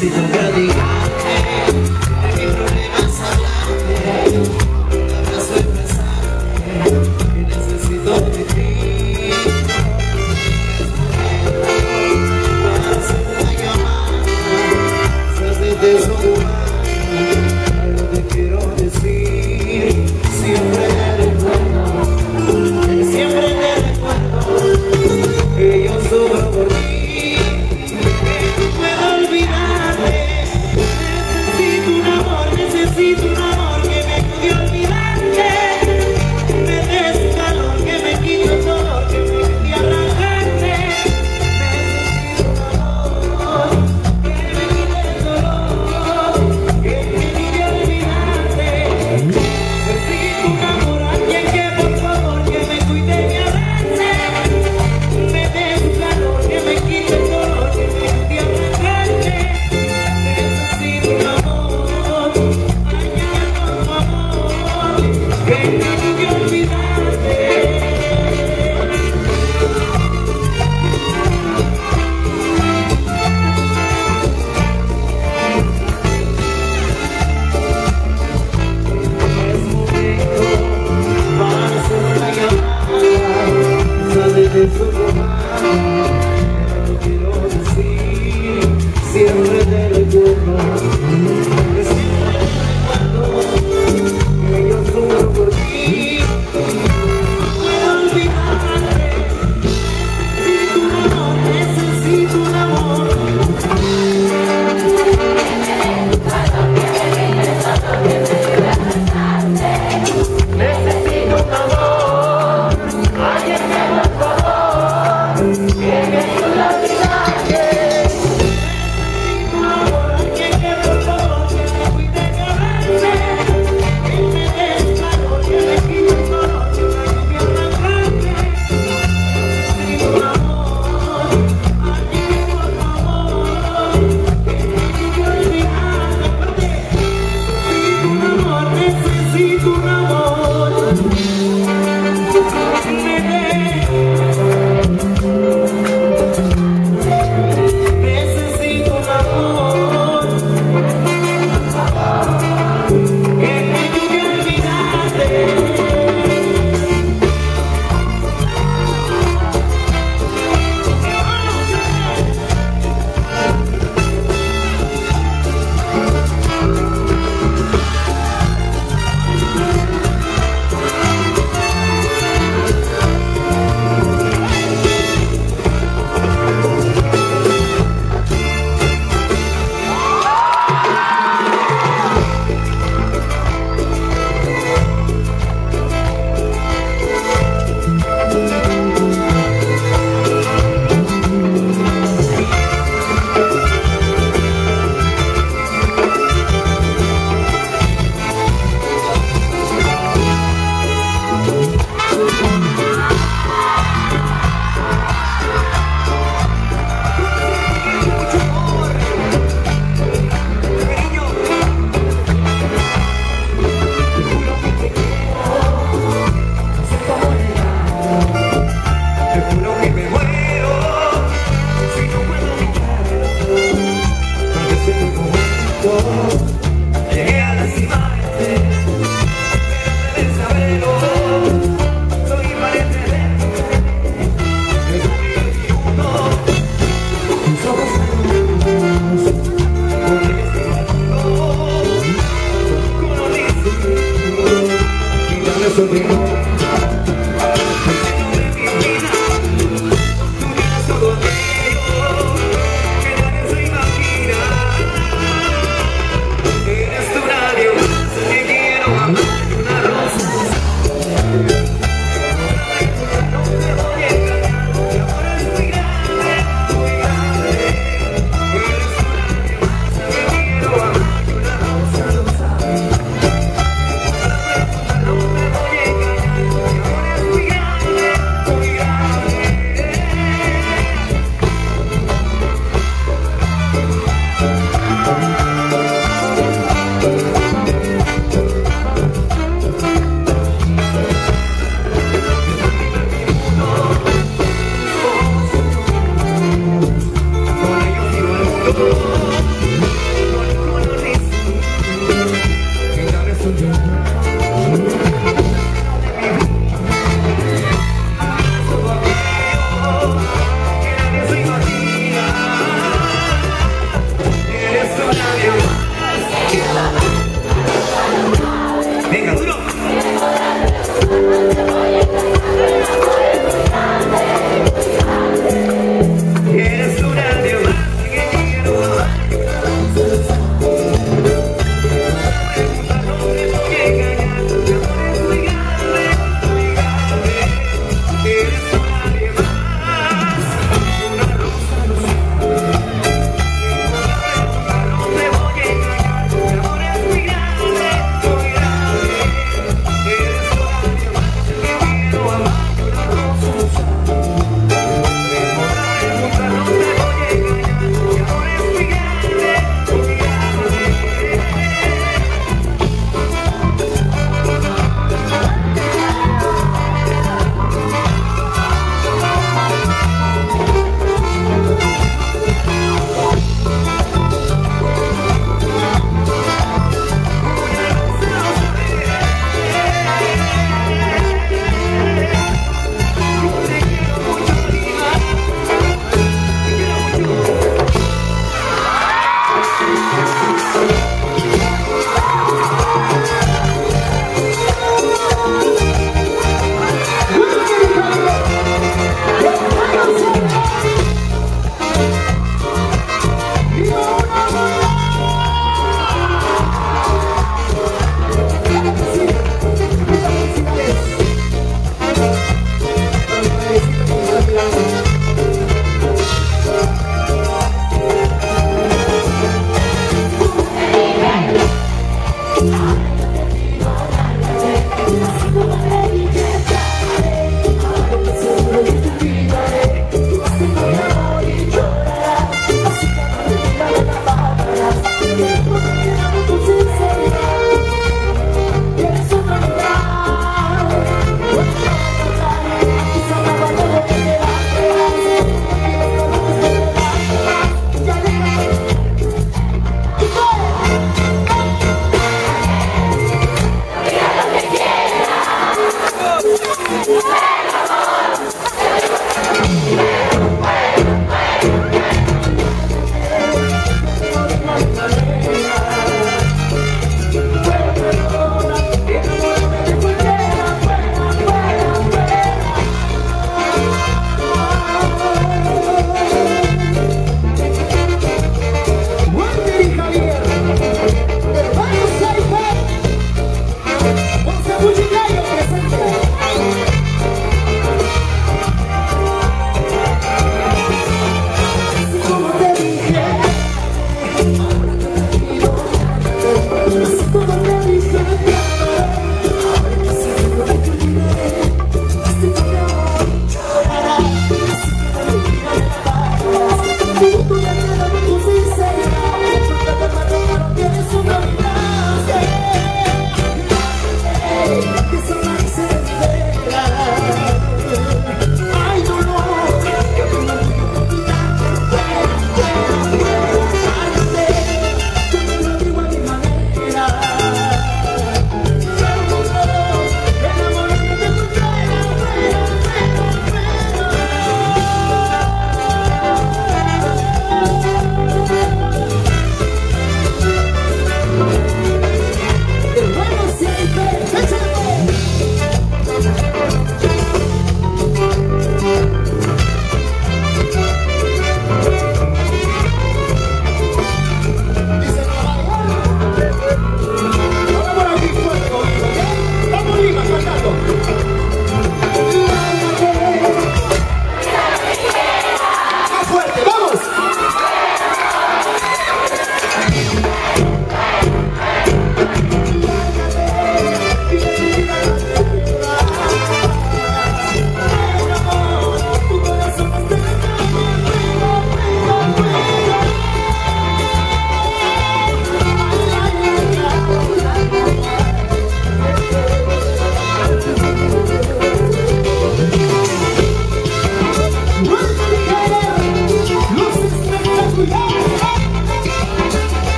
necesito platicarte. Necesito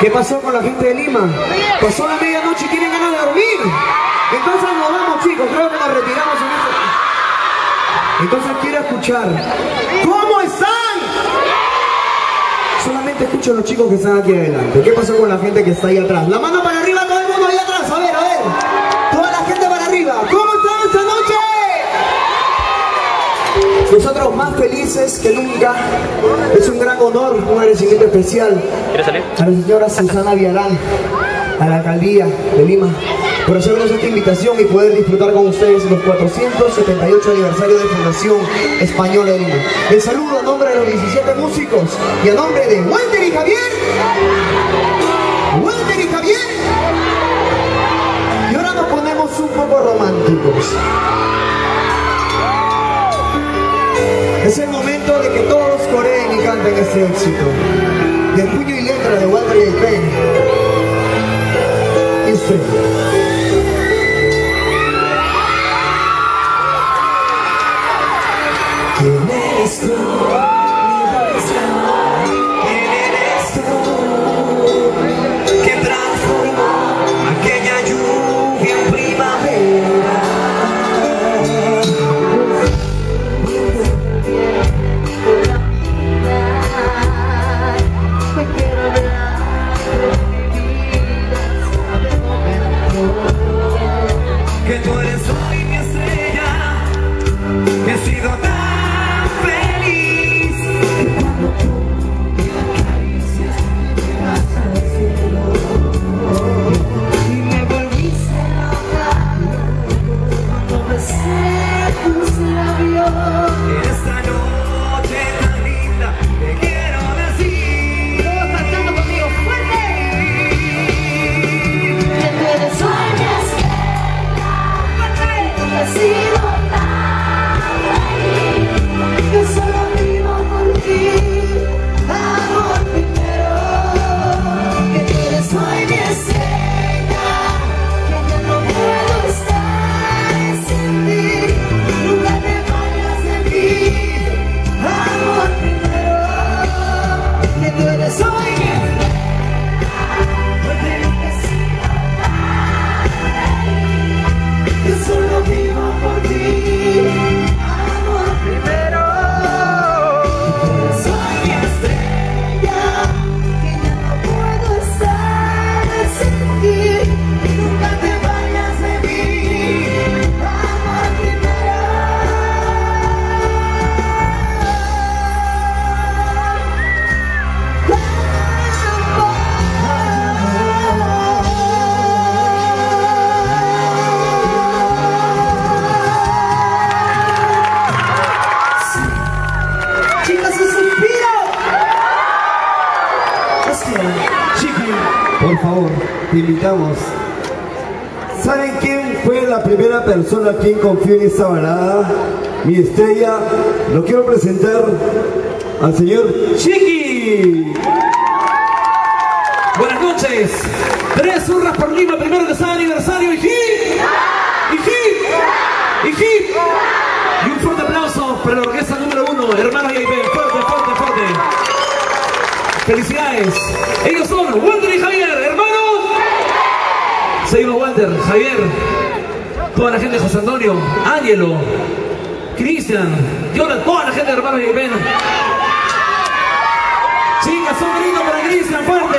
¿Qué pasó con la gente de Lima? Pasó la medianoche y tienen ganas de dormir. Entonces nos vamos, chicos, creo que nos retiramos en ese... Entonces quiero escuchar ¿cómo están? Solamente escucho a los chicos que están aquí adelante. ¿Qué pasó con la gente que está ahí atrás? La mano para arriba, todo el mundo ahí atrás. A ver, toda la gente para arriba. ¿Cómo están esta noche? Nosotros más felices que nunca. Es un gran honor, un agradecimiento especial a la señora Susana Vialán, a la alcaldía de Lima, por hacernos esta invitación y poder disfrutar con ustedes los 478 aniversario de Fundación Española de Lima. Les saludo a nombre de los 17 músicos y a nombre de Walter y Javier. Walter y Javier. Y ahora nos ponemos un poco románticos. Es el momento de que todos coreen y canten este éxito del puño y letra de Walter Yaipen. Y usted. ¿Quién eres tú? ¿Quién eres tú? Que transformó aquella lluvia en primavera. Me quiero hablar de mi vida, de momento. Que tú eres hoy mi estrella, que he sido tan... ¿Saben quién fue la primera persona quien confió en esta balada? Mi estrella. Lo quiero presentar al señor Chiqui. Buenas noches. 3 hurras por Lima, primero que está aniversario. Y hip, y hip, y hip. Y un fuerte aplauso para la orquesta número 1, Hermanos Yaipen. Fuerte, fuerte, fuerte. Felicidades. Ellos son Walter y Javier. Seguimos Walter, Javier, toda la gente de José Antonio, Ángelo, Cristian, Jordan, toda la gente de Hermanos Yaipen. Chicas, un grito para Cristian Fuerte.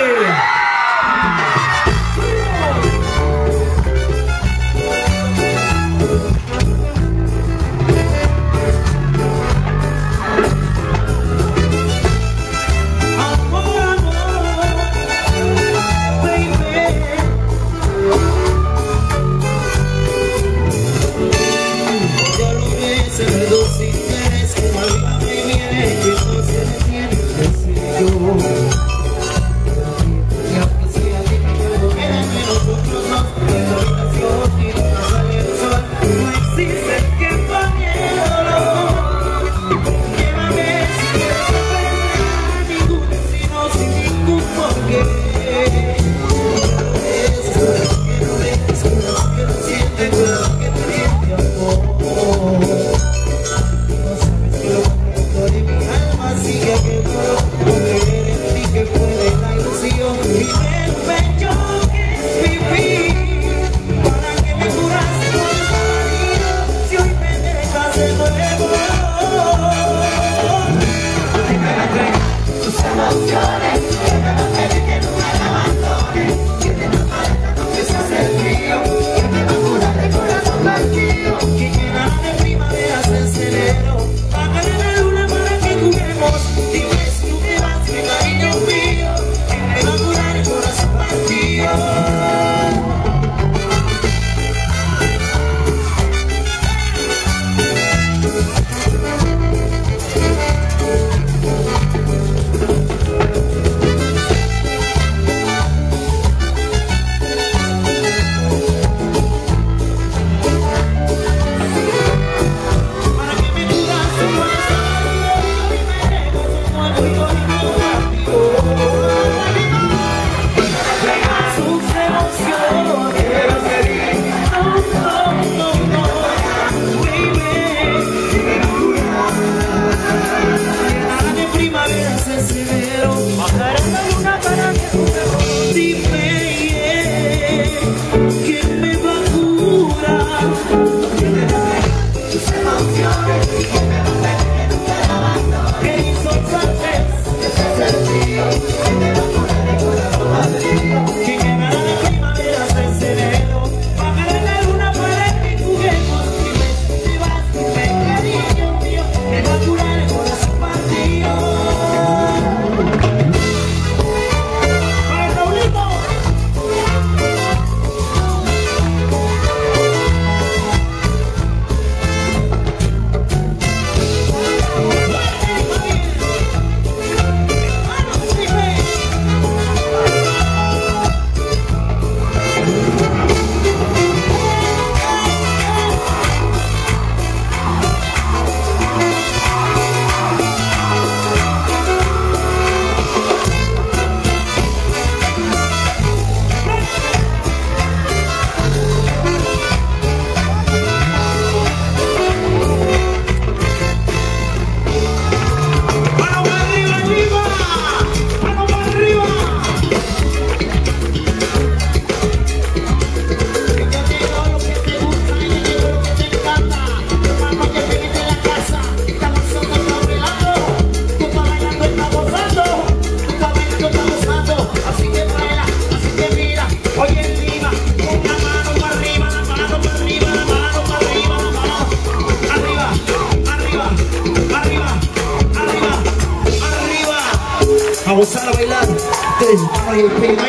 for you, Pina.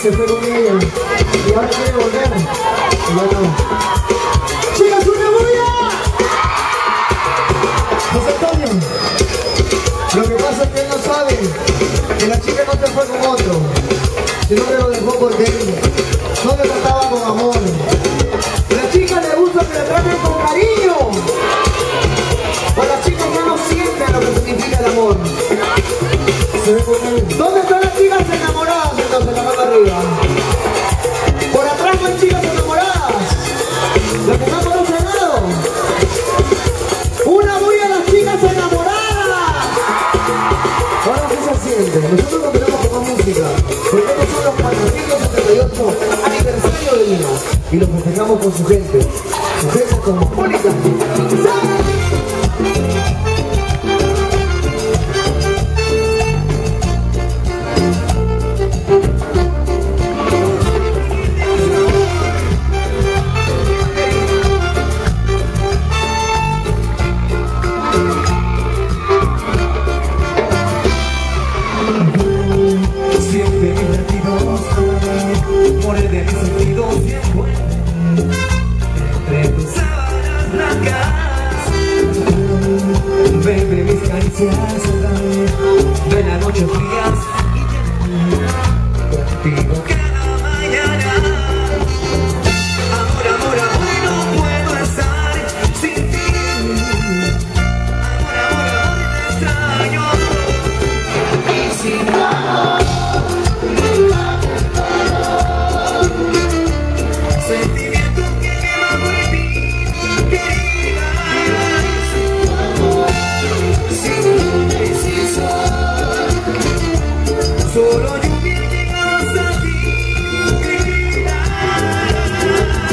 Siempre divertidos. amores de mis sentidos siempre entre tus sábanas blancas. Baby, mis caricias de la noche frías y contigo cada mañana. Amor, amor, no puedo estar sin ti. Amor, amor, amor, te extraño. Y sin nada solo lluvia llegados a ti, querida. Con todo este viento siempre mis latidos,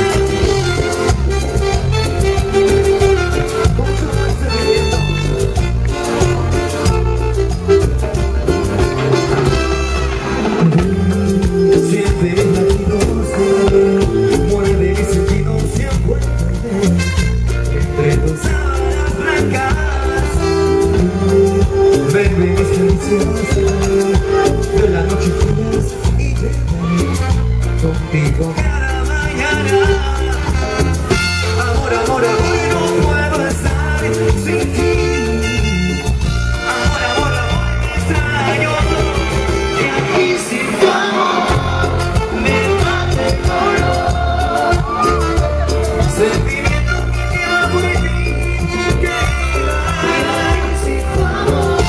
muerte de mis sentidos siempre entre tus sábanas blancas. Baby, mis canciones de la noche frías y llevaré contigo cada mañana. Amor, amor, amor, no puedo estar sin ti. Amor, amor, amor, te extraño. Y aquí sin tu amor me mata el dolor. Sentimiento que queda por ti, querida. Y sin tu amor,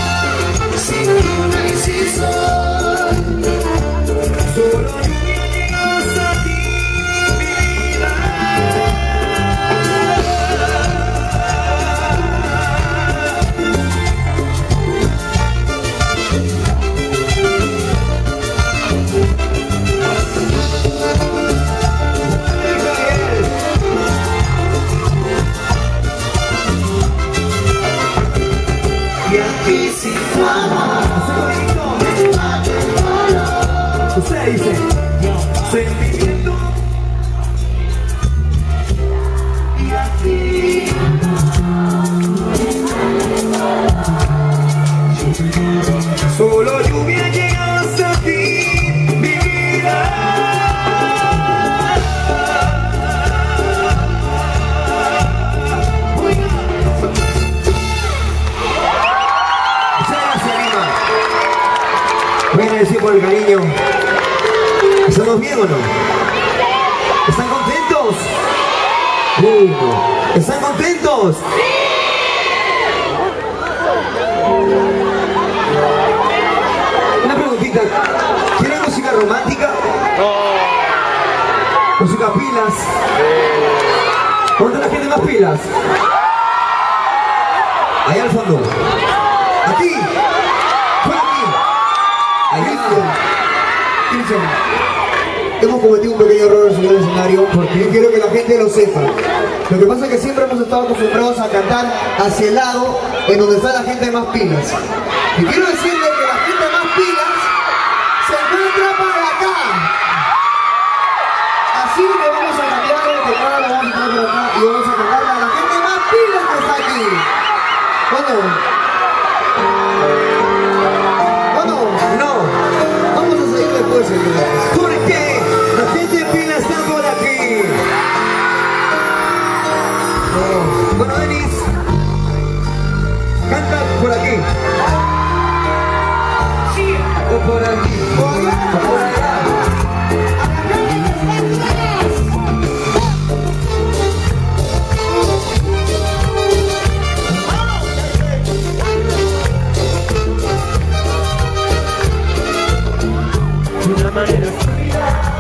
sin luna y sin sol. Solo lluvia llega hasta ti, mi vida. Muchas gracias, Lima. Voy a agradecer por el cariño. ¿Estamos bien o no? ¿Están contentos? ¿Están contentos? ¿Quieren música romántica? No. ¿Música pilas? Sí. ¿Dónde la gente más pilas? Allá al fondo. Aquí. Fuera aquí. Allí. Cristian, hemos cometido un pequeño error en el escenario porque yo quiero que la gente lo sepa. Lo que pasa es que siempre hemos estado acostumbrados a cantar hacia el lado en donde está la gente más pilas. Y quiero decirle que la gente más pilas se encuentra para acá. Así que vamos a cambiar de teclado, la vamos a entrar por acá y vamos a tocarla a la gente más pila que está aquí. No. Vamos a seguir después, señores. Porque la gente pila está por aquí. Bueno, Manis, canta por aquí. Por aquí, por allá. De una manera fría.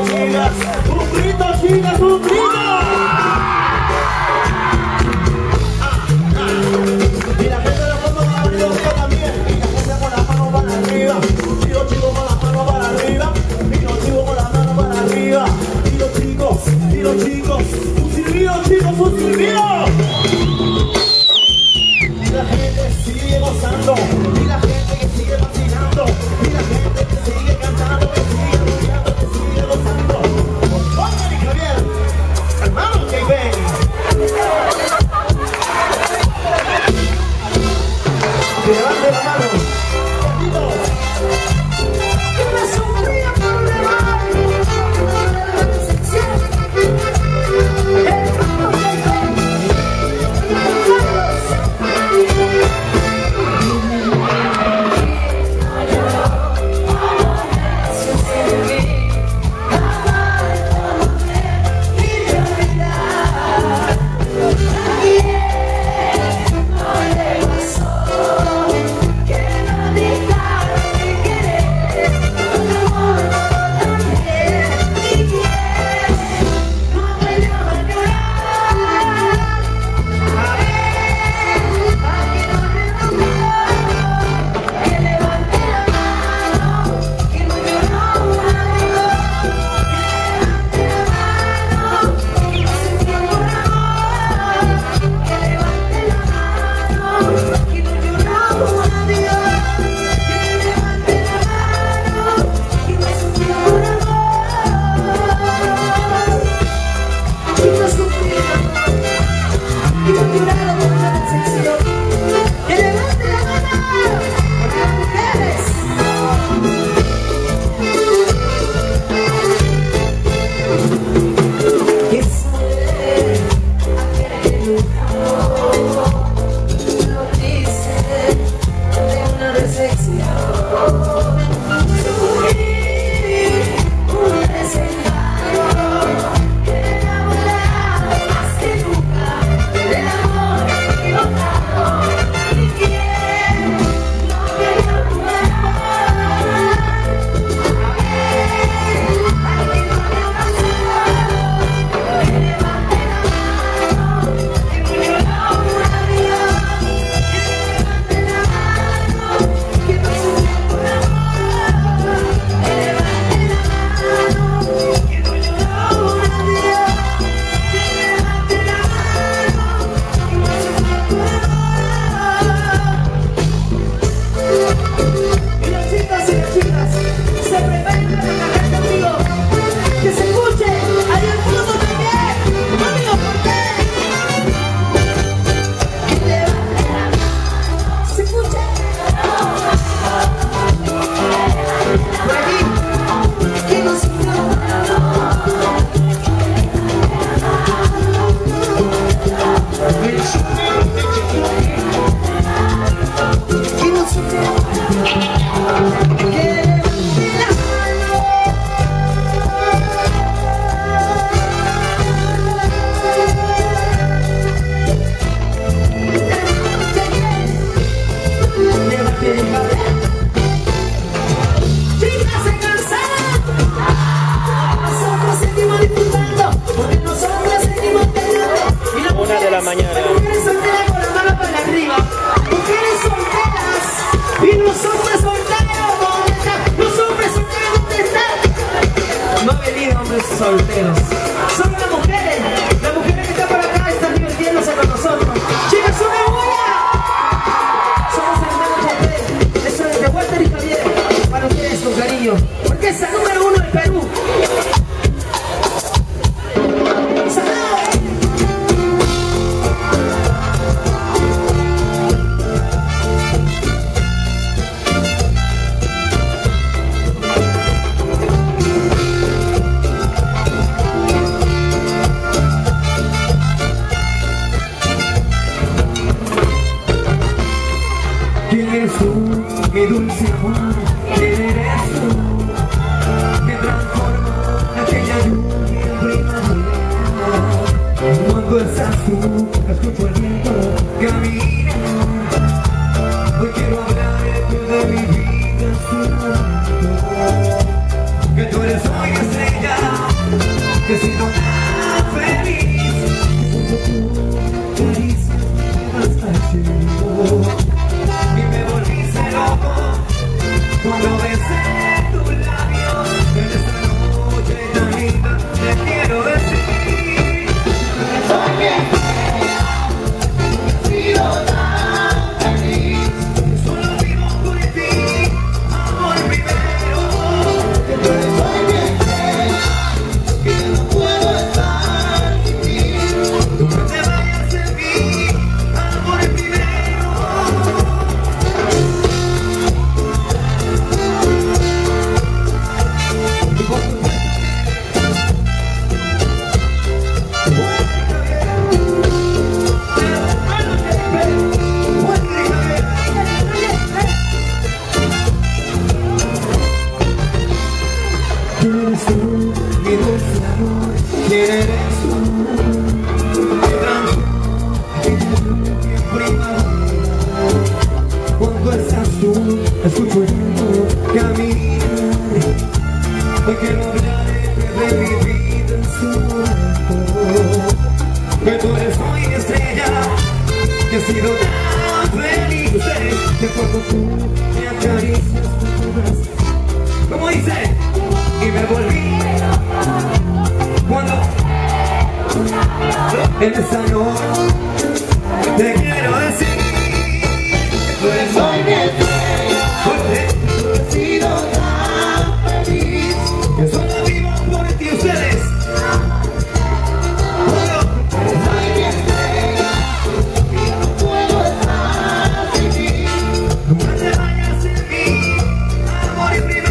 chicas. Un grito, chicas, un grito. Y la gente de la foto va a abrir los ojos también. Y la gente con las manos para arriba. Y los chicos con las manos para arriba. Y los chicos con las manos para arriba. Y los chicos, y los chicos. Un silbido, chicos, un silbido. Y la gente sigue gozando. Y la gente que sigue vacilando. Y la gente que sigue cantando. Que sigue gozando, que sigue gozando. Walter y Javier, hermanos Yaipen. Que levante la mano. Poquito. Que me sonría por debajo. Hermanos que tú eres hoy estrella. yo escucho en tu camino. Hoy quiero hablar de mi vida en su amor. Que tú eres mi estrella, que he sido tan feliz. Que cuando tú me acaricias, como dice, y me volví. Cuando en esa noche te quiero decir. Tú eres hoy mi estrella, tú has sido tan feliz. Que solo vivo por ti, ustedes. Tú eres hoy mi estrella, yo no puedo estar sin ti. Nunca te vayas sin mí, amor y primero.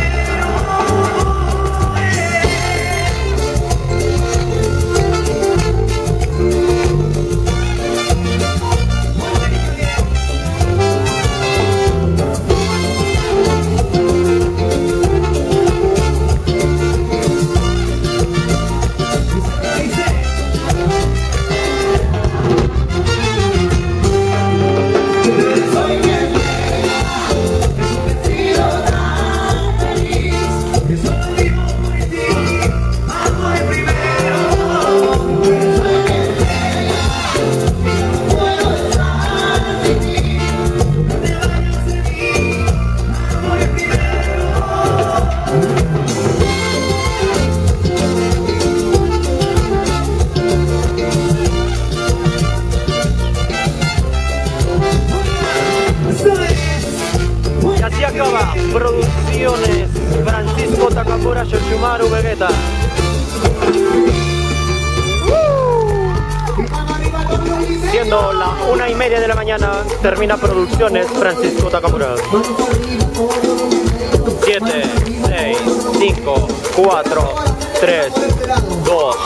Producciones Francisco Takamura Shoshimaru Vegeta. Siendo la 1:30 de la mañana, termina Producciones Francisco Takamura. 7, 6, 5, 4, 3, 2.